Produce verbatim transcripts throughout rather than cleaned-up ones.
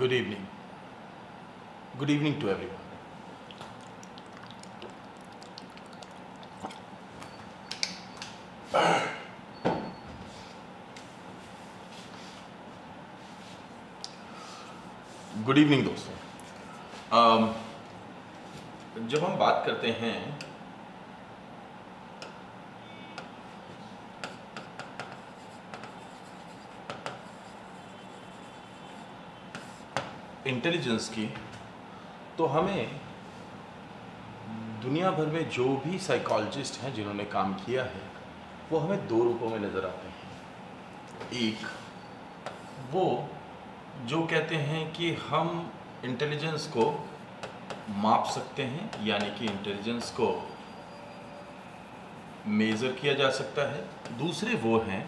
Good evening. Good evening to everyone. Good evening दोस्तों. um, जब हम बात करते हैं इंटेलिजेंस की, तो हमें दुनिया भर में जो भी साइकोलॉजिस्ट हैं जिन्होंने काम किया है वो हमें दो रूपों में नज़र आते हैं. एक वो जो कहते हैं कि हम इंटेलिजेंस को माप सकते हैं, यानी कि इंटेलिजेंस को मेज़र किया जा सकता है. दूसरे वो हैं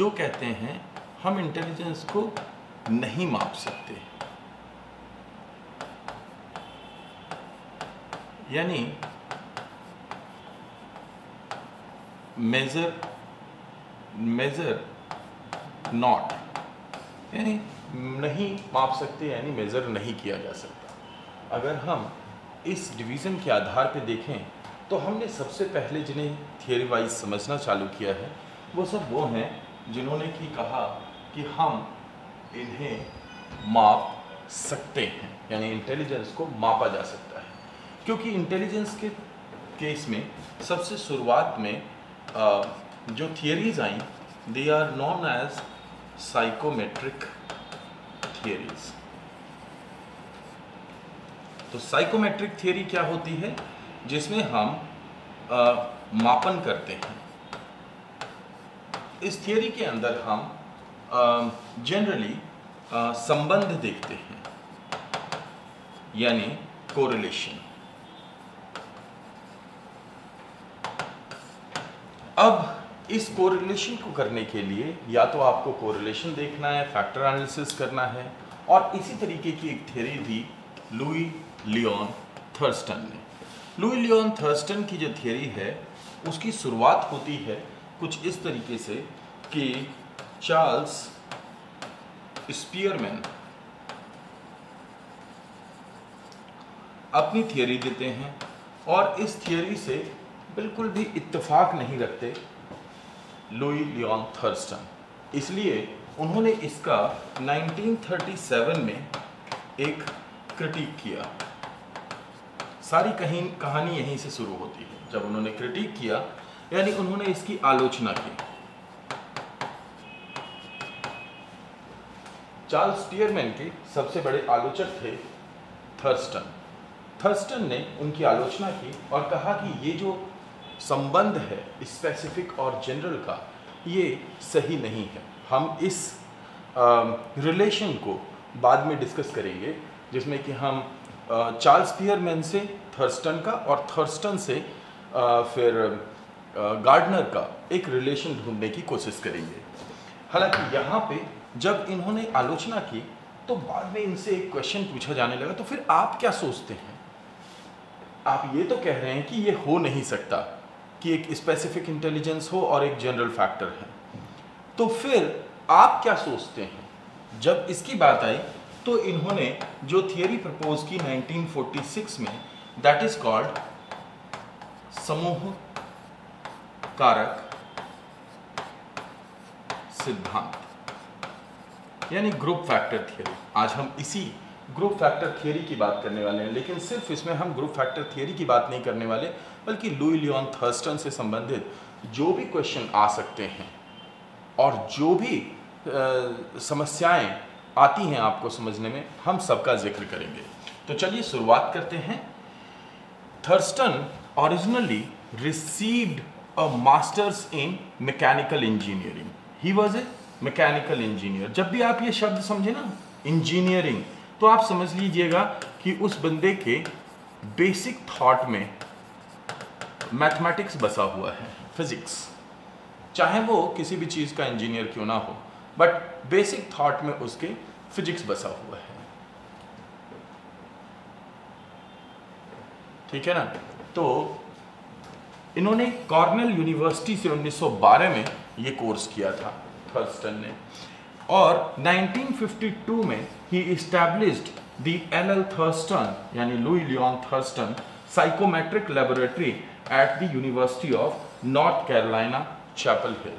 जो कहते हैं हम इंटेलिजेंस को नहीं माप सकते, यानी मेजर मेजर नॉट, यानी नहीं माप सकते, यानी मेज़र नहीं किया जा सकता. अगर हम इस डिवीज़न के आधार पे देखें तो हमने सबसे पहले जिन्हें थियरी वाइज समझना चालू किया है वो सब वो हैं जिन्होंने कि कहा कि हम इन्हें माप सकते हैं, यानी इंटेलिजेंस को मापा जा सकता है. क्योंकि इंटेलिजेंस के केस में सबसे शुरुआत में आ, जो थियरीज आई, they are known as psychometric theories. तो साइकोमेट्रिक थियरी क्या होती है, जिसमें हम आ, मापन करते हैं. इस थियरी के अंदर हम जनरली संबंध देखते हैं, यानी कोरिलेशन. अब इस कोरिलेशन को करने के लिए या तो आपको कोरिलेशन देखना है, फैक्टर एनालिसिस करना है, और इसी तरीके की एक थ्योरी दी लुई लियोन थर्स्टन ने. लुई लियोन थर्स्टन की जो थ्योरी है उसकी शुरुआत होती है कुछ इस तरीके से कि चार्ल्स स्पीयरमैन अपनी थ्योरी देते हैं और इस थ्योरी से बिल्कुल भी इत्तेफाक नहीं रखते लुई लियोन थर्स्टन. इसलिए उन्होंने इसका नाइनटीन थर्टी सेवन में एक क्रिटिक किया. सारी कहीं कहानी यहीं से शुरू होती है, जब उन्होंने क्रिटिक किया, यानी उन्होंने इसकी आलोचना की. चार्ल्स स्पीयरमैन के सबसे बड़े आलोचक थे थर्स्टन. थर्स्टन ने उनकी आलोचना की और कहा कि ये जो संबंध है स्पेसिफिक और जनरल का, ये सही नहीं है. हम इस रिलेशन को बाद में डिस्कस करेंगे, जिसमें कि हम चार्ल्स स्पीयरमैन से थर्स्टन का और थर्स्टन से आ, फिर आ, गार्डनर का एक रिलेशन ढूंढने की कोशिश करेंगे. हालांकि यहाँ पे जब इन्होंने आलोचना की तो बाद में इनसे एक क्वेश्चन पूछा जाने लगा, तो फिर आप क्या सोचते हैं, आप ये तो कह रहे हैं कि ये हो नहीं सकता कि एक स्पेसिफिक इंटेलिजेंस हो और एक जनरल फैक्टर है, तो फिर आप क्या सोचते हैं. जब इसकी बात आई तो इन्होंने जो थियरी प्रपोज की नाइनटीन फोर्टी सिक्स में, दैट इज कॉल्ड समूह कारक सिद्धांत, यानी ग्रुप फैक्टर थियरी. आज हम इसी ग्रुप फैक्टर थियरी की बात करने वाले हैं, लेकिन सिर्फ इसमें हम ग्रुप फैक्टर थियरी की बात नहीं करने वाले, बल्कि लुई लियोन थर्स्टन से संबंधित जो भी क्वेश्चन आ सकते हैं और जो भी आ, समस्याएं आती हैं आपको समझने में, हम सबका जिक्र करेंगे. तो चलिए शुरुआत करते हैं. Thurstone originally received a master's in mechanical engineering. He was a mechanical engineer. जब भी आप ये शब्द समझे ना, इंजीनियरिंग, तो आप समझ लीजिएगा कि उस बंदे के बेसिक थॉट में मैथमेटिक्स बसा हुआ है, फिजिक्स. चाहे वो किसी भी चीज़ का इंजीनियर क्यों ना हो, बट बेसिक थॉट में उसके फिजिक्स बसा हुआ है, ठीक है ना. तो इन्होंने कॉर्नेल यूनिवर्सिटी से उन्नीस सौ बारह में ये कोर्स किया था थर्स्टन ने, और नाइनटीन फिफ्टी टू में he established the L L Thurston, yani Louis Leon Thurston, Psychometric Laboratory at the University of North Carolina, Chapel Hill.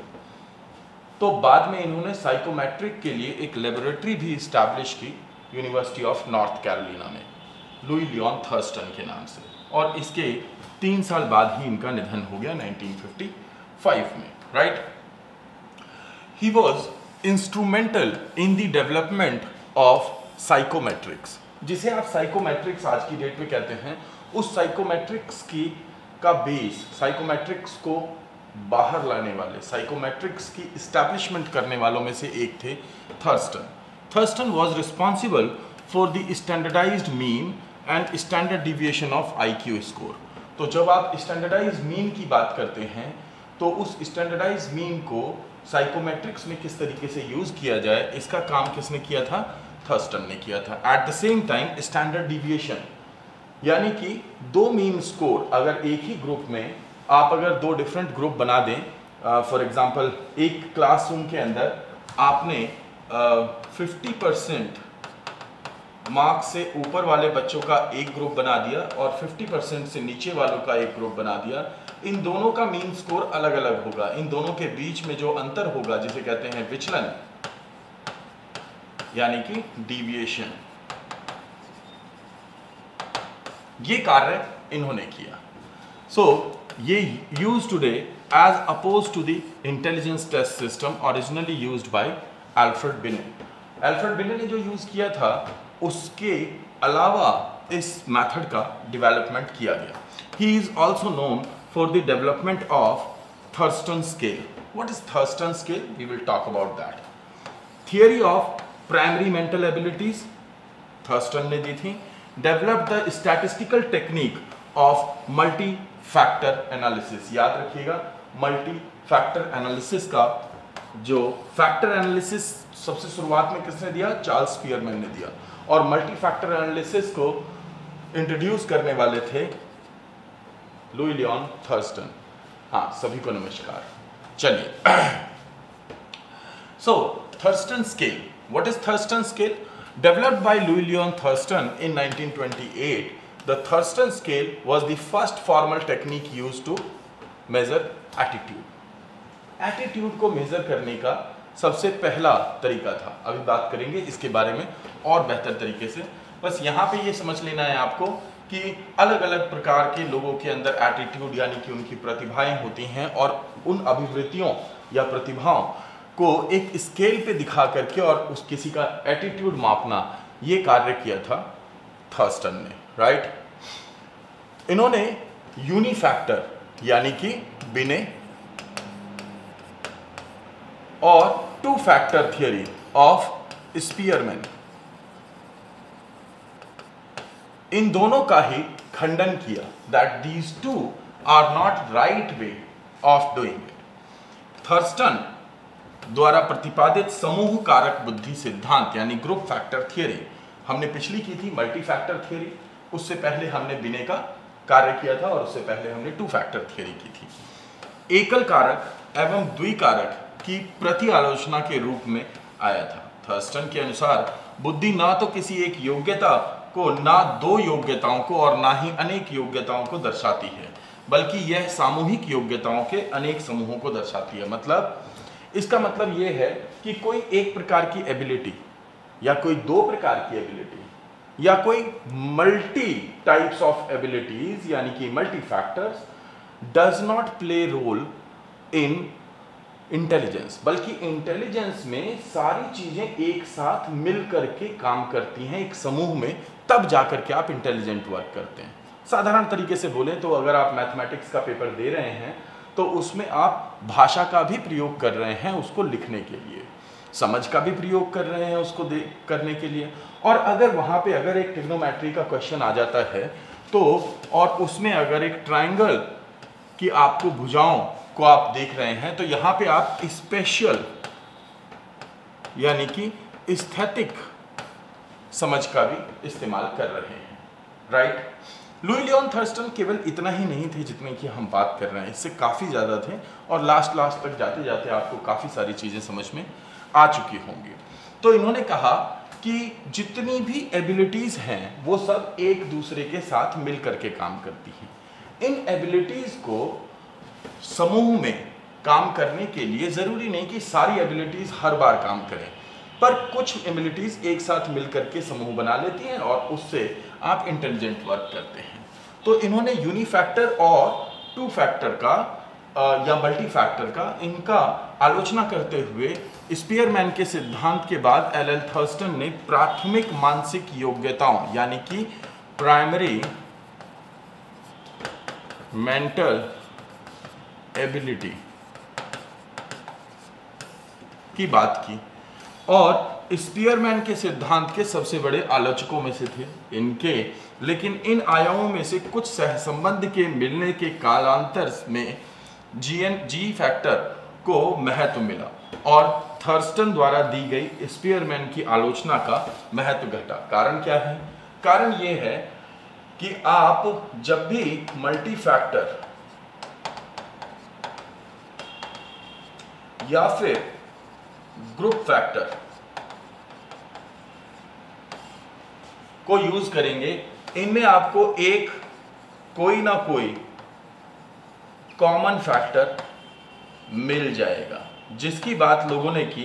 तो बाद में इन्होंने साइकोमेट्रिक के लिए एक लेबोरेटरी भी इस्टेब्लिश की यूनिवर्सिटी ऑफ नॉर्थ कैरोलिना में, लुई लियोन थर्स्टन के नाम से, और इसके तीन साल बाद ही इनका निधन हो गया नाइनटीन फिफ्टी फाइव में, right. He was instrumental in the development of psychometrics, जिसे आप साइकोमेट्रिक्स आज की डेट में कहते हैं, उस साइकोमेट्रिक्स की का बेस, साइकोमेट्रिक्स को बाहर लाने वाले, साइकोमेट्रिक्स की इस्टेब्लिशमेंट करने वालों में से एक थे Thurstone. Thurstone was responsible for the standardised mean and standard deviation of IQ score. तो जब आप स्टैंडर्डाइज्ड मीन की बात करते हैं तो उस स्टैंडर्डाइज्ड मीन को साइकोमेट्रिक्स में किस तरीके से यूज किया जाए, इसका काम किसने किया था? थर्स्टन ने किया था। At the same time standard deviation, यानी कि दो मीन स्कोर, अगर एक ही ग्रुप में आप अगर दो डिफरेंट ग्रुप बना दें, फॉर uh, एग्जांपल एक क्लासरूम के अंदर आपने फिफ्टी परसेंट मार्क्स से ऊपर वाले बच्चों का एक ग्रुप बना दिया और फिफ्टी परसेंट से नीचे वालों का एक ग्रुप बना दिया, इन दोनों का मीन स्कोर अलग अलग होगा, इन दोनों के बीच में जो अंतर होगा जिसे कहते हैं विचलन, यानी कि डिविएशन, ये कार्य इन्होंने किया। सो so, ये used today as opposed to the intelligence test system originally used by Alfred Binet. Alfred Binet ने जो यूज़ किया था उसके अलावा इस मेथड का डेवलपमेंट किया गया। He is also known for the development of Thurston Scale. What is Thurston Scale? We will talk about that. Theory of primary mental abilities Thurston ने दी थी। Developed the statistical technique of multi factor analysis. याद रखिएगा multi factor analysis का जो factor analysis सबसे शुरुआत में किसने दिया? चार्ल्स स्पीयरमैन ने दिया। और मल्टी फैक्टर एनालिसिस को इंट्रोड्यूस करने वाले थे लुई लियोन थर्स्टन। हाँ, सभी को नमस्कार। चलिए, so Thurstone scale, what is Thurstone scale? Developed by Louis Leon Thurstone in nineteen twenty eight, the Thurston scale was the first formal technique used to measure attitude. Attitude को measure करने का सबसे पहला तरीका था। अभी बात करेंगे इसके बारे में और बेहतर तरीके से। बस यहाँ पे ये समझ लेना है आपको कि अलग अलग प्रकार के लोगों के अंदर attitude यानी कि उनकी प्रतिभाएं होती हैं, और उन अभिवृत्तियों या प्रतिभाओं को एक स्केल पे दिखा करके और उस किसी का attitude मापना, ये कार्य किया था थर्स्टन ने, राइट right? इन्होंने यूनिफैक्टर यानी कि बिने और two factor theory of Spearman, इन दोनों का ही खंडन किया। That these two are not right way of doing it. Thurstone द्वारा प्रतिपादित समूह कारक बुद्धि सिद्धांत यानी ग्रुप फैक्टर थियरी हमने पिछली की थी, मल्टी फैक्टर थियरी। उससे पहले हमने बिने का कार्य किया था और उससे पहले हमने टू फैक्टर थियरी की थी। एकल कारक एवं द्विकारक की प्रति आलोचना के रूप में आया था। थर्स्टन के अनुसार बुद्धि ना तो किसी एक योग्यता को, ना दो योग्यताओं को, और ना ही अनेक योग्यताओं को दर्शाती है, बल्कि यह सामूहिक योग्यताओं के अनेक समूहों को दर्शाती है। मतलब इसका मतलब यह है कि कोई एक प्रकार की एबिलिटी या कोई दो प्रकार की एबिलिटी या कोई मल्टी टाइप्स ऑफ एबिलिटीज यानी कि multi factors does not play role in intelligence, बल्कि इंटेलिजेंस में सारी चीज़ें एक साथ मिल करके काम करती हैं एक समूह में, तब जा करके आप इंटेलिजेंट वर्क करते हैं। साधारण तरीके से बोलें तो अगर आप मैथमेटिक्स का पेपर दे रहे हैं तो उसमें आप भाषा का भी प्रयोग कर रहे हैं उसको लिखने के लिए, समझ का भी प्रयोग कर रहे हैं उसको देख करने के लिए, और अगर वहाँ पे अगर एक ट्रिग्नोमेट्री का क्वेश्चन आ जाता है तो, और उसमें अगर एक ट्रायंगल की आपको भुजाओं को आप देख रहे हैं तो यहाँ पे आप स्पेशल यानी कि स्थैतिक समझ का भी इस्तेमाल कर रहे हैं, राइट। लुई लियोन थर्स्टन केवल इतना ही नहीं थे जितने की हम बात कर रहे हैं, इससे काफ़ी ज़्यादा थे, और लास्ट लास्ट तक जाते जाते आपको काफ़ी सारी चीज़ें समझ में आ चुकी होंगी। तो इन्होंने कहा कि जितनी भी एबिलिटीज़ हैं वो सब एक दूसरे के साथ मिल करके काम करती हैं। इन एबिलिटीज़ को समूह में काम करने के लिए ज़रूरी नहीं कि सारी एबिलिटीज़ हर बार काम करें, पर कुछ एबिलिटीज़ एक साथ मिल करके समूह बना लेती हैं और उससे आप इंटेलिजेंट वर्क करते हैं। तो इन्होंने यूनिफैक्टर और टू फैक्टर का या मल्टी फैक्टर का इनका आलोचना करते हुए स्पीयरमैन के सिद्धांत के बाद एल एल थर्स्टन ने प्राथमिक मानसिक योग्यताओं यानी कि प्राइमरी मेंटल एबिलिटी की बात की और स्पीयरमैन के सिद्धांत के सबसे बड़े आलोचकों में से थे इनके। लेकिन इन आयामों में से कुछ सहसंबंध के मिलने के कालांतर में जी एन जी फैक्टर को महत्व मिला और थर्स्टन द्वारा दी गई स्पीयरमैन की आलोचना का महत्व घटा। कारण क्या है? कारण ये है कि आप जब भी मल्टी फैक्टर या फिर ग्रुप फैक्टर को यूज करेंगे, इनमें आपको एक कोई ना कोई कॉमन फैक्टर मिल जाएगा, जिसकी बात लोगों ने की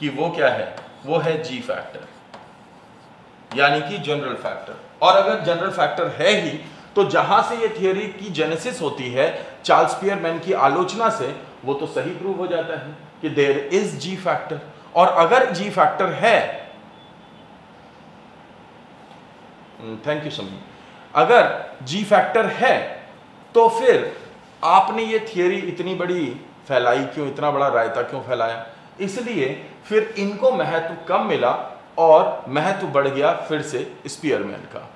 कि वो क्या है, वो है जी फैक्टर यानी कि जनरल फैक्टर। और अगर जनरल फैक्टर है ही तो जहां से ये थियोरी की जेनेसिस होती है चार्ल्स स्पीयरमैन की आलोचना से, वो तो सही प्रूव हो जाता है कि देयर इज जी फैक्टर। और अगर जी फैक्टर है, थैंक यू समी, अगर जी फैक्टर है तो फिर आपने ये थियोरी इतनी बड़ी फैलाई क्यों, इतना बड़ा रायता क्यों फैलाया? इसलिए फिर इनको महत्व कम मिला और महत्व बढ़ गया फिर से स्पीयरमैन का।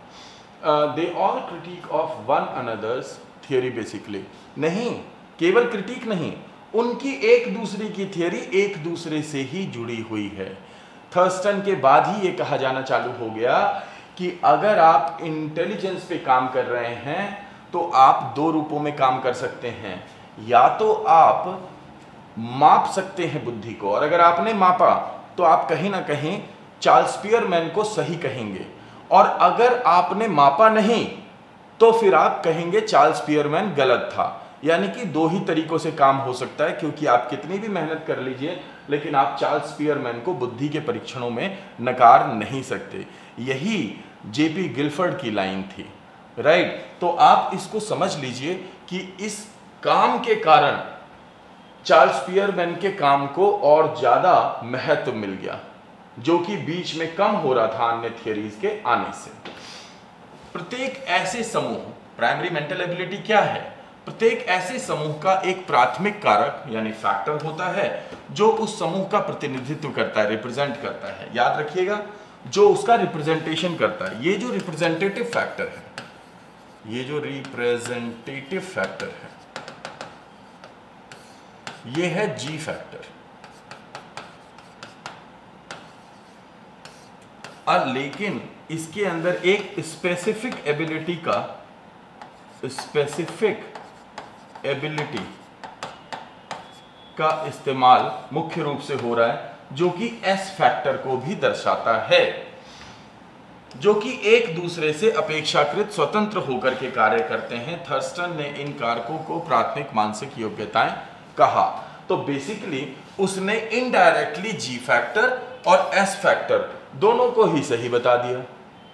They all critic of one another's theory basically, नहीं केवल क्रिटिक नहीं, उनकी एक दूसरे की थियोरी एक दूसरे से ही जुड़ी हुई है। थर्स्टन के बाद ही ये कहा जाना चालू हो गया कि अगर आप इंटेलिजेंस पे काम कर रहे हैं तो आप दो रूपों में काम कर सकते हैं, या तो आप माप सकते हैं बुद्धि को, और अगर आपने मापा तो आप कहीं ना कहीं चार्ल्स स्पीयरमैन को सही कहेंगे, और अगर आपने मापा नहीं तो फिर आप कहेंगे चार्ल्स स्पीयरमैन गलत था। यानी कि दो ही तरीकों से काम हो सकता है, क्योंकि आप कितनी भी मेहनत कर लीजिए लेकिन आप चार्ल्स स्पीयरमैन को बुद्धि के परीक्षणों में नकार नहीं सकते। यही जेपी गिलफर्ड की लाइन थी, राइट right. तो आप इसको समझ लीजिए कि इस काम के कारण चार्ल्स स्पीयरमैन के काम को और ज़्यादा महत्व मिल गया, जो कि बीच में कम हो रहा था अन्य थियरीज के आने से। प्रत्येक ऐसे समूह, प्राइमरी मेंटल एबिलिटी क्या है, प्रत्येक ऐसे समूह का एक प्राथमिक कारक यानी फैक्टर होता है जो उस समूह का प्रतिनिधित्व करता है, रिप्रेजेंट करता है। याद रखिएगा, जो उसका रिप्रेजेंटेशन करता है, ये जो रिप्रेजेंटेटिव फैक्टर है, ये जो रिप्रेजेंटेटिव फैक्टर है, ये है जी फैक्टर। और लेकिन इसके अंदर एक स्पेसिफिक एबिलिटी का स्पेसिफिक एबिलिटी का इस्तेमाल मुख्य रूप से हो रहा है, जो कि एस फैक्टर को भी दर्शाता है, जो कि एक दूसरे से अपेक्षाकृत स्वतंत्र होकर के कार्य करते हैं। थर्स्टन ने इन कारकों को प्राथमिक मानसिक योग्यताएं कहा। तो बेसिकली उसने इनडायरेक्टली जी फैक्टर और एस फैक्टर दोनों को ही सही बता दिया,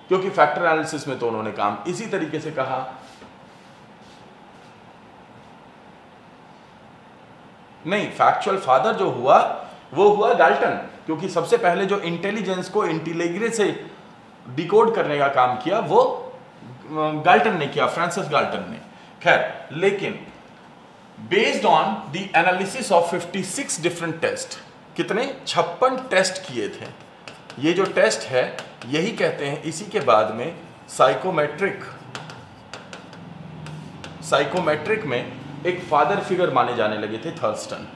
क्योंकि फैक्टर एनालिसिस में तो उन्होंने काम इसी तरीके से कहा। नहीं, फैक्चुअल फादर जो हुआ वो हुआ डाल्टन, क्योंकि सबसे पहले जो इंटेलिजेंस को इंटेलिग्रे से डिकोड करने का काम किया वो गाल्टन ने किया, फ्रांसिस गाल्टन ने। खैर, लेकिन based on the analysis of छप्पन डिफरेंट टेस्ट, कितने छप्पन टेस्ट किए थे। ये जो टेस्ट है यही कहते हैं, इसी के बाद में साइकोमेट्रिक साइकोमेट्रिक में एक फादर फिगर माने जाने लगे थे थर्स्टन।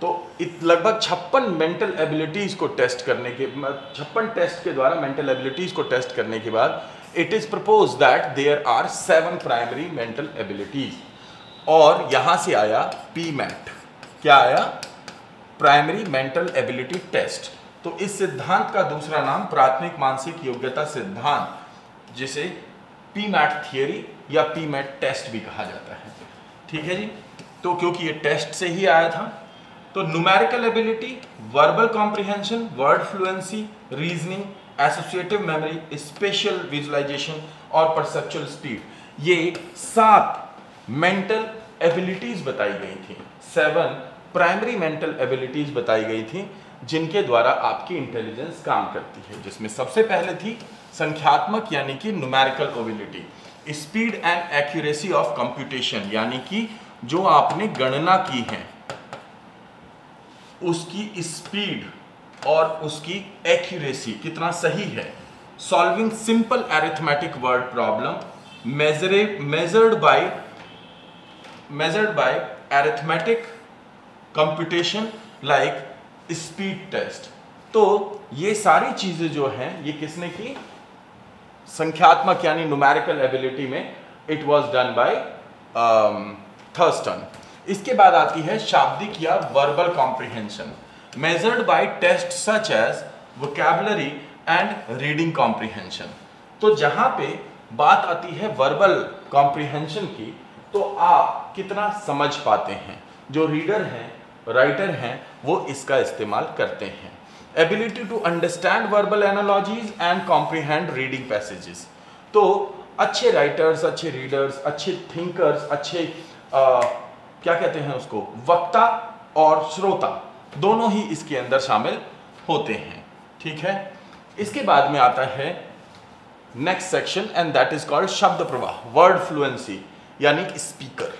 तो लगभग छप्पन मेंटल एबिलिटीज़ को टेस्ट करने के छप्पन टेस्ट के द्वारा मेंटल एबिलिटीज़ को टेस्ट करने के बाद it is propose that there are seven primary mental abilities, और यहाँ से आया पी मैट। क्या आया? Primary mental ability test. तो इस सिद्धांत का दूसरा नाम प्राथमिक मानसिक योग्यता सिद्धांत, जिसे पीमैट थियरी या पीमैट टेस्ट भी कहा जाता है। ठीक है जी, तो क्योंकि ये टेस्ट से ही आया था, तो numerical ability, verbal comprehension, word fluency, reasoning, associative memory, special visualisation और परसेप्चुअल स्पीड, ये सात मेंटल एबिलिटीज बताई गई थी, सेवन प्राइमरी मेंटल एबिलिटीज बताई गई थी जिनके द्वारा आपकी इंटेलिजेंस काम करती है, जिसमें सबसे पहले थी संख्यात्मक यानी कि numerical ability, speed and accuracy of computation यानी कि जो आपने गणना की है उसकी स्पीड और उसकी एक्यूरेसी कितना सही है, solving simple arithmetic word problem measured by measured by arithmetic computation like speed test. तो ये सारी चीजें जो हैं ये किसने की, संख्यात्मक यानी न्यूमेरिकल एबिलिटी में it was done by Thurstone. इसके बाद आती है शाब्दिक या verbal comprehension, measured by test such as vocabulary and reading comprehension. तो जहां पे बात आती है वर्बल कॉम्प्रिहेंशन की, तो आप कितना समझ पाते हैं, जो रीडर हैं, राइटर हैं, वो इसका इस्तेमाल करते हैं। Ability to understand verbal analogies and comprehend reading passages. तो अच्छे राइटर्स, अच्छे रीडर्स, अच्छे थिंकर्स, अच्छे आ, क्या कहते हैं उसको, वक्ता और श्रोता दोनों ही इसके अंदर शामिल होते हैं। ठीक है, इसके बाद में आता है next section and that is called शब्द प्रवाह, वर्ड फ्लुएंसी यानी स्पीकर,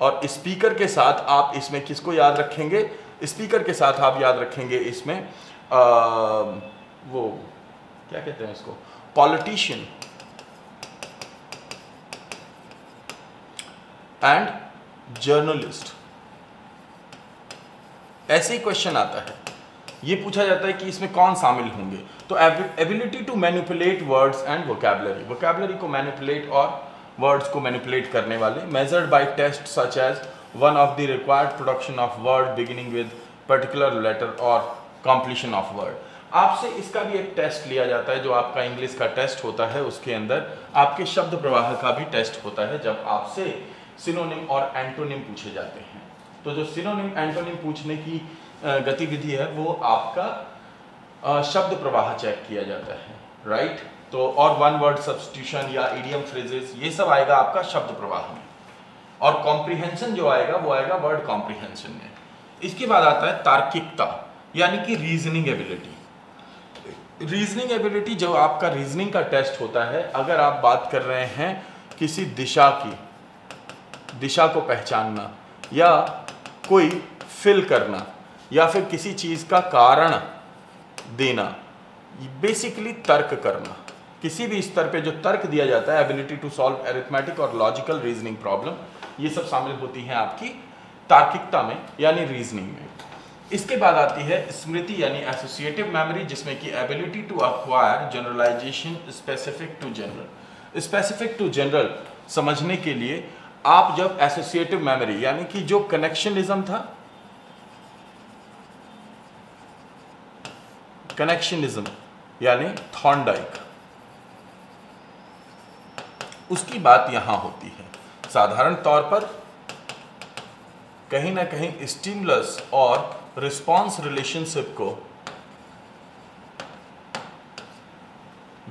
और स्पीकर के साथ आप इसमें किसको याद रखेंगे, स्पीकर के साथ आप याद रखेंगे इसमें आ, वो क्या कहते हैं इसको, पॉलिटिशियन एंड जर्नलिस्ट। ऐसे ही क्वेश्चन आता है, ये पूछा जाता है कि इसमें कौन शामिल होंगे, तो ability to manipulate words and vocabulary, vocabulary को मैनिपुलेट और वर्ड्स को मैनिपुलेट करने वाले, measured by test such as one of the required production of word beginning with particular letter और कॉम्प्लीशन ऑफ वर्ड। आपसे इसका भी एक टेस्ट लिया जाता है, जो आपका इंग्लिश का टेस्ट होता है, उसके अंदर आपके शब्द प्रवाह का भी टेस्ट होता है, जब आपसे सिनोनिम और एंटोनिम पूछे जाते हैं। तो जो सिनोनिम एंटोनिम पूछने की गतिविधि है वो आपका शब्द प्रवाह चेक किया जाता है, राइट। तो और वन वर्ड सब्स्टिट्यूशन या इडियम फ्रेजेस, ये सब आएगा आपका शब्द प्रवाह में, और कॉम्प्रिहेंशन जो आएगा वो आएगा वर्ड कॉम्प्रिहेंशन में। इसके बाद आता है तार्किकता यानी कि रीजनिंग एबिलिटी, रीजनिंग एबिलिटी जो आपका रीजनिंग का टेस्ट होता है, अगर आप बात कर रहे हैं किसी दिशा की, दिशा को पहचानना या कोई फिल करना या फिर किसी चीज़ का कारण देना, बेसिकली तर्क करना, किसी भी स्तर पे जो तर्क दिया जाता है, एबिलिटी टू सॉल्व एरिथमेटिक और लॉजिकल रीजनिंग प्रॉब्लम, ये सब शामिल होती हैं आपकी तार्किकता में यानी रीजनिंग में। इसके बाद आती है स्मृति यानी एसोसिएटिव मेमोरी, जिसमें कि ability to acquire generalisation specific to general, specific to general समझने के लिए आप जब एसोसिएटिव मेमोरी यानी कि जो कनेक्शनिज्म था, कनेक्शनिज्म यानी थॉर्नडाइक, उसकी बात यहां होती है। साधारण तौर पर कहीं ना कहीं स्टिमुलस और रिस्पांस रिलेशनशिप को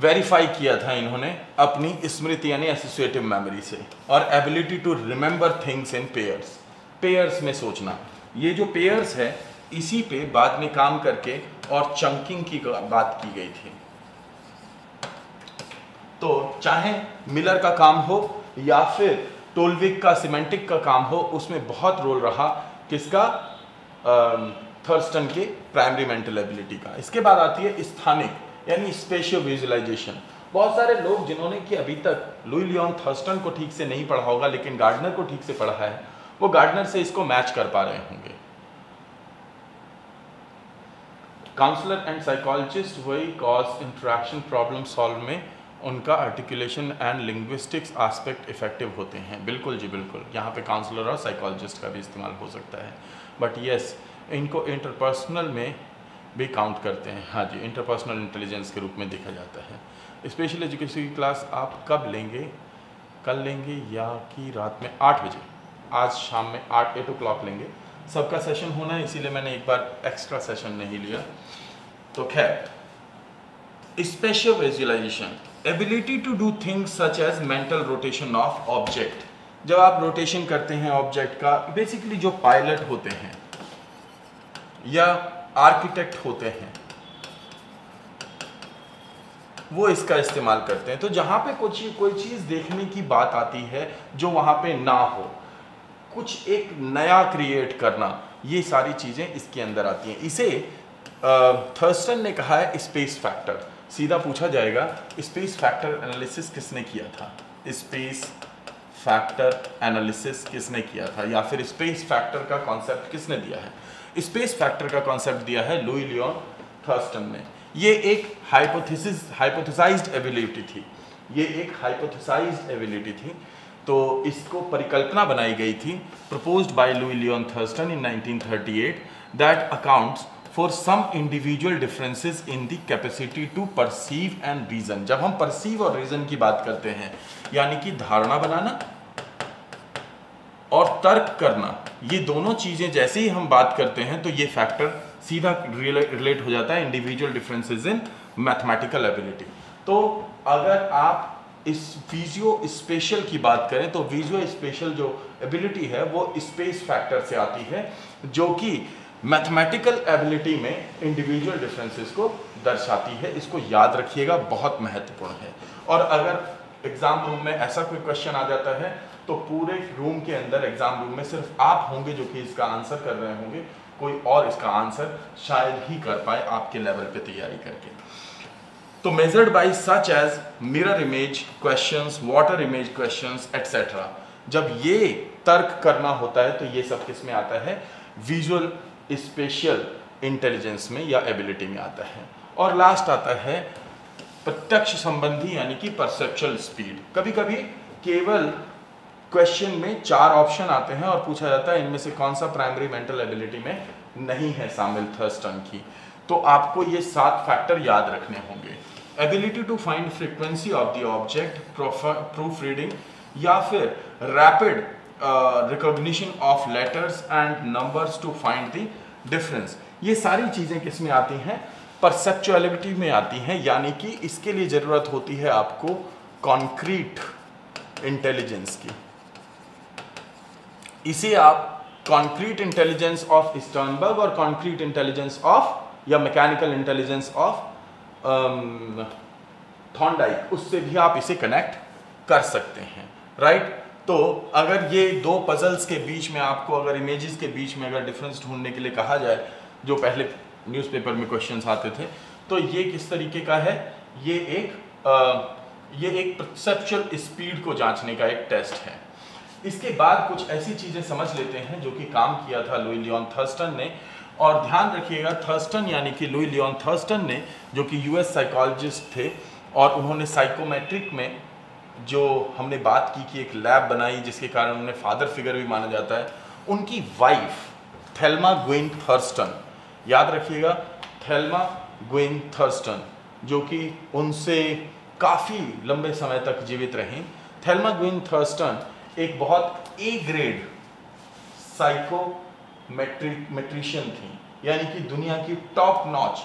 वेरीफाई किया था इन्होंने अपनी स्मृति यानी एसोसिएटिव मेमोरी से, और ability to remember things in pairs, pairs में सोचना, ये जो पेयर्स है इसी पे बाद में काम करके और चंकिंग की बात की गई थी। तो चाहे मिलर का काम हो या फिर टोलविक का सिमेंटिक का काम हो, उसमें बहुत रोल रहा किसका, थर्स्टन के प्राइमरी मेंटल एबिलिटी का। इसके बाद आती है स्थानिक यानी स्पेशियल विजुअलाइजेशन। बहुत सारे लोग जिन्होंने कि अभी तक लुई लियोन थर्स्टन को ठीक से नहीं पढ़ा होगा, लेकिन गार्डनर को ठीक से पढ़ा है, वो गार्डनर से इसको मैच कर पा रहे होंगे। काउंसलर एंड साइकोलॉजिस्ट वही कॉज इंट्रैक्शन प्रॉब्लम सॉल्व में उनका articulation and linguistics aspect effective होते हैं। बिल्कुल जी बिल्कुल, यहाँ पे काउंसलर और साइकोलॉजिस्ट का भी इस्तेमाल हो सकता है, बट येस इनको इंटरपर्सनल में भी काउंट करते हैं। हाँ जी, इंटरपर्सनल इंटेलिजेंस के रूप में देखा जाता है। स्पेशल एजुकेशन की क्लास आप कब लेंगे, कल लेंगे या कि रात में आठ बजे, आज शाम में आठ एट ओ क्लॉक लेंगे। सबका सेशन होना है, इसीलिए मैंने एक बार एक्स्ट्रा सेशन नहीं लिया। तो खैर, special visualisation, ability to do things such as mental rotation of object. जब आप रोटेशन करते हैं ऑब्जेक्ट का, बेसिकली जो पायलट होते हैं या आर्किटेक्ट होते हैं वो इसका इस्तेमाल करते हैं। तो जहाँ पे कुछ कोई चीज़ देखने की बात आती है जो वहाँ पे ना हो, कुछ एक नया क्रिएट करना, ये सारी चीज़ें इसके अंदर आती हैं। इसे थर्स्टन ने कहा है स्पेस फैक्टर। सीधा पूछा जाएगा स्पेस फैक्टर एनालिसिस किसने किया था, स्पेस फैक्टर एनालिसिस किसने किया था, या फिर स्पेस फैक्टर का कॉन्सेप्ट किसने दिया है। स्पेस फैक्टर का कॉन्सेप्ट दिया है लुई लियोन थर्स्टन ने। ये एक हाइपोथेसिस हाइपोथेसाइज्ड एबिलिटी थी, ये एक हाइपोथेसाइज्ड एबिलिटी थी। तो इसको परिकल्पना बनाई गई थी, proposed by Louis Leon Thurstone in nineteen thirty eight, that accounts for some individual differences in the capacity to perceive and reason. जब हम परसीव और रीजन की बात करते हैं, यानी कि धारणा बनाना और तर्क करना, ये दोनों चीज़ें जैसे ही हम बात करते हैं तो ये फैक्टर सीधा रिलेट हो जाता है individual differences in mathematical ability. तो अगर आप इस विजुअल स्पेशल की बात करें तो विजुअल स्पेशल जो एबिलिटी है वो स्पेस फैक्टर से आती है, जो कि मैथमेटिकल एबिलिटी में इंडिविजुअल डिफरेंसेस को दर्शाती है। इसको याद रखिएगा, बहुत महत्वपूर्ण है। और अगर एग्ज़ाम रूम में ऐसा कोई क्वेश्चन आ जाता है तो पूरे रूम के अंदर, एग्ज़ाम रूम में सिर्फ आप होंगे जो कि इसका आंसर कर रहे होंगे, कोई और इसका आंसर शायद ही कर पाए आपके लेवल पे तैयारी करके। तो measured by such as mirror image questions, water image questions etcetera. जब ये तर्क करना होता है तो ये सब किस में आता है, विजुअल स्पेशल इंटेलिजेंस में या एबिलिटी में आता है। और लास्ट आता है प्रत्यक्ष संबंधी, यानी कि परसेप्चुअल स्पीड। कभी कभी केवल क्वेश्चन में चार ऑप्शन आते हैं और पूछा जाता है इनमें से कौन सा प्राइमरी मेंटल एबिलिटी में नहीं है शामिल थर्स्टन की। तो आपको ये सात फैक्टर याद रखने होंगे। Ability to find frequency of the object, proof reading, या फिर rapid recognition of letters and numbers to find the difference. ये सारी चीज़ें किस में आती हैं, परसेप्चुअलिटी में आती हैं। यानी कि इसके लिए ज़रूरत होती है आपको कॉन्क्रीट इंटेलिजेंस की। इसे आप कॉन्क्रीट इंटेलिजेंस ऑफ स्टर्नबर्ग और कॉन्क्रीट इंटेलिजेंस ऑफ या मैकेनिकल इंटेलिजेंस ऑफ थॉर्नडाइक, उससे भी आप इसे कनेक्ट कर सकते हैं, राइट right? तो अगर ये दो पजल्स के बीच में आपको, अगर इमेजेस के बीच में अगर डिफरेंस ढूंढने के लिए कहा जाए, जो पहले न्यूज़पेपर में क्वेश्चंस आते थे, तो ये किस तरीके का है, ये एक आ, ये एक परसेप्चुअल स्पीड को जांचने का एक टेस्ट है। इसके बाद कुछ ऐसी चीज़ें समझ लेते हैं जो कि काम किया था लुई लियोन थर्स्टन ने। और ध्यान रखिएगा, थर्स्टन यानी कि लुई लियोन थर्स्टन ने, जो कि यूएस साइकोलॉजिस्ट थे, और उन्होंने साइकोमेट्रिक में जो हमने बात की कि एक लैब बनाई जिसके कारण उन्हें फादर फिगर भी माना जाता है, उनकी वाइफ थेल्मा ग्विन थर्स्टन, याद रखिएगा थेल्मा ग्विन थर्स्टन, जो कि उनसे काफ़ी लंबे समय तक जीवित रहीं। थेल्मा ग्विन थर्स्टन एक बहुत ए ग्रेड साइकोमेट्रिशियन थी, यानी कि दुनिया की टॉप नॉच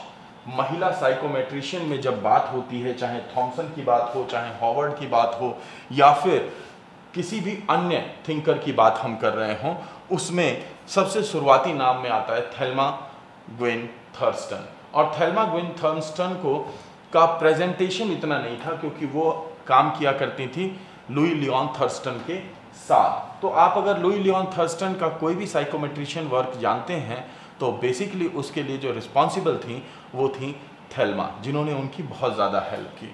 महिला साइकोमेट्रिशियन में जब बात होती है, चाहे थॉमसन की बात हो, चाहे हॉवर्ड की बात हो, या फिर किसी भी अन्य थिंकर की बात हम कर रहे हों, उसमें सबसे शुरुआती नाम में आता है थेल्मा ग्विन थर्स्टन। और थेल्मा ग्विन थर्स्टन को का प्रेजेंटेशन इतना नहीं था क्योंकि वो काम किया करती थी लुई लियोन थर्स्टन के साथ। तो आप अगर लुई लियोन थर्स्टन का कोई भी साइकोमेट्रिशियन वर्क जानते हैं तो बेसिकली उसके लिए जो रिस्पॉन्सिबल थी वो थी थेल्मा, जिन्होंने उनकी बहुत ज़्यादा हेल्प की।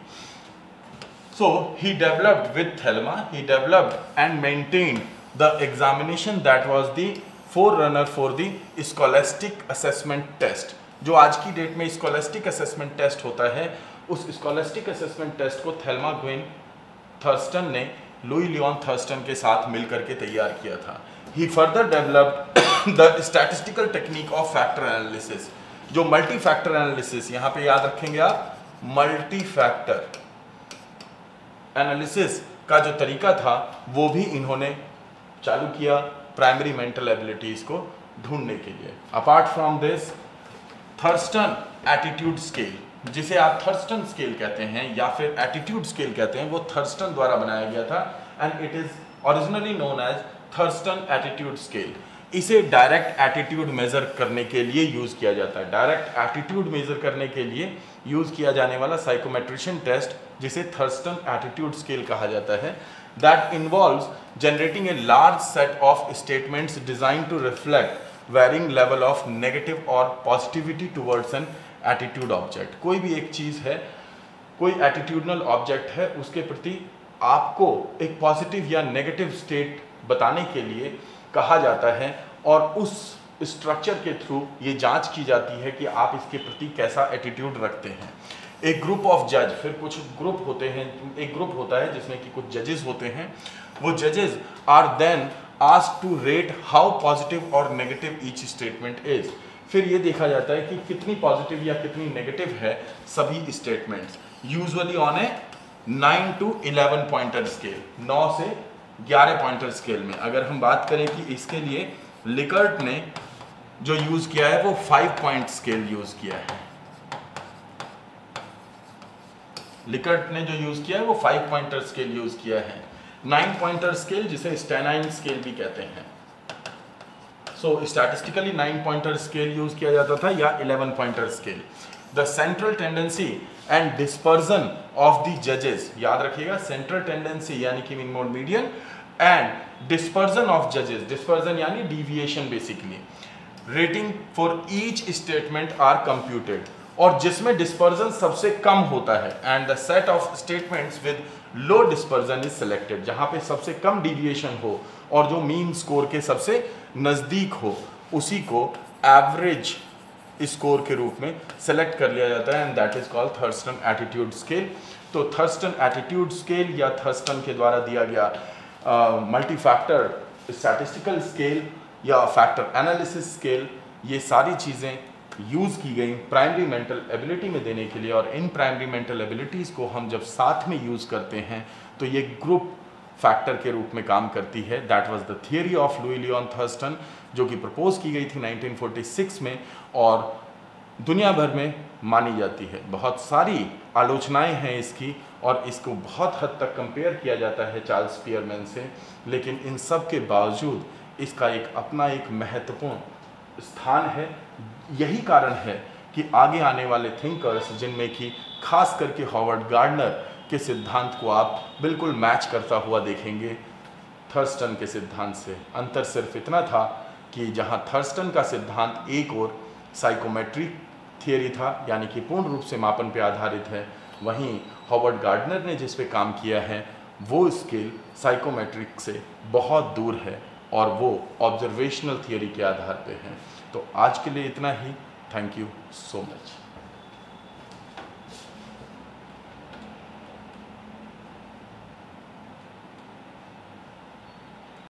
So he developed with Thelma, he developed and maintained the examination that was the forerunner for the scholastic assessment test. जो आज की डेट में स्कॉलेस्टिक असेसमेंट टेस्ट होता है, उस स्कॉलेस्टिक असेसमेंट टेस्ट को थेल्मा ग्विन थर्स्टन ने Louis Leon Thurstone के साथ मिलकर के तैयार किया था। He further developed the statistical technique of factor analysis, जो मल्टी फैक्टर एनालिसिस, यहाँ पे याद रखेंगे आप, मल्टी फैक्टर एनालिसिस का जो तरीका था वो भी इन्होंने चालू किया प्राइमरी मेंटल एबिलिटीज को ढूंढने के लिए। Apart from this, Thurstone attitude scale, जिसे आप थर्स्टन स्केल कहते हैं या फिर एटीट्यूड स्केल कहते हैं, वो थर्स्टन द्वारा बनाया गया था and it is originally known as Thurstone attitude scale. इसे डायरेक्ट एटीट्यूड मेजर करने के लिए यूज किया जाता है। डायरेक्ट एटीट्यूड मेजर करने के लिए यूज किया जाने वाला साइकोमेट्रिशियन टेस्ट, जिसे थर्स्टन एटीट्यूड स्केल कहा जाता है, that involves generating a large set of statements designed to reflect varying level of negative or positivity towards an attitude object. कोई भी एक चीज़ है, कोई attitudinal object है, उसके प्रति आपको एक positive या negative state बताने के लिए कहा जाता है और उस स्ट्रक्चर के थ्रू ये जांच की जाती है कि आप इसके प्रति कैसा एटीट्यूड रखते हैं। एक ग्रुप ऑफ जज, फिर कुछ ग्रुप होते हैं, एक ग्रुप होता है जिसमें कि कुछ जजेस होते हैं, वो जजेस are then asked to rate how positive और नेगेटिव ईच स्टेटमेंट इज। फिर ये देखा जाता है कि कितनी पॉजिटिव या कितनी नेगेटिव है सभी statements, usually on a nine to eleven pointer scale, नौ से ग्यारह पॉइंटर स्केल में। अगर हम बात करें कि इसके लिए लिकर्ट ने जो यूज़ किया है वो फाइव पॉइंट स्केल यूज़ किया है, लिकर्ट ने जो यूज़ किया है वो फाइव पॉइंटर स्केल यूज़ किया है। नाइन पॉइंटर स्केल, जिसे स्टैनाइन स्केल भी कहते हैं, so statistically nine pointer scale use किया जाता था या eleven pointer scale. The central tendency and dispersion of the जजेस, याद रखिएगा, सेंट्रल टेंडेंसी यानी कि mean mode median and dispersion of जजेस, डिस्पर्जन यानी deviation basically, rating for each statement are computed, और जिसमें डिस्पर्जन सबसे कम होता है, and the set of statements with low dispersion is selected, जहाँ पे सबसे कम डिविएशन हो और जो मीन स्कोर के सबसे नज़दीक हो उसी को एवरेज स्कोर के रूप में सेलेक्ट कर लिया जाता है, and that is called Thurstone attitude scale. तो थर्स्टन एटीट्यूड स्केल या थर्स्टन के द्वारा दिया गया मल्टी फैक्टर स्टैटिस्टिकल स्केल या फैक्टर एनालिसिस स्केल, ये सारी चीज़ें यूज़ की गई प्राइमरी मेंटल एबिलिटी में देने के लिए, और इन प्राइमरी मेंटल एबिलिटीज़ को हम जब साथ में यूज़ करते हैं तो ये ग्रुप फैक्टर के रूप में काम करती है। That was the theory of Louis Leon Thurstone, जो कि प्रपोज की गई थी नाइनटीन फोर्टी सिक्स में और दुनिया भर में मानी जाती है। बहुत सारी आलोचनाएं हैं इसकी और इसको बहुत हद तक कंपेयर किया जाता है चार्ल्स स्पीयरमैन से, लेकिन इन सब के बावजूद इसका एक अपना एक महत्वपूर्ण स्थान है। यही कारण है कि आगे आने वाले थिंकर्स, जिनमें कि खास करके हॉवर्ड गार्डनर के सिद्धांत को आप बिल्कुल मैच करता हुआ देखेंगे थर्स्टन के सिद्धांत से। अंतर सिर्फ इतना था कि जहां थर्स्टन का सिद्धांत एक और साइकोमेट्रिक थियरी था, यानी कि पूर्ण रूप से मापन पर आधारित है, वहीं हॉवर्ड गार्डनर ने जिस पे काम किया है वो स्केल साइकोमेट्रिक से बहुत दूर है और वो ऑब्जर्वेशनल थियरी के आधार पे है। तो आज के लिए इतना ही, थैंक यू सो मच।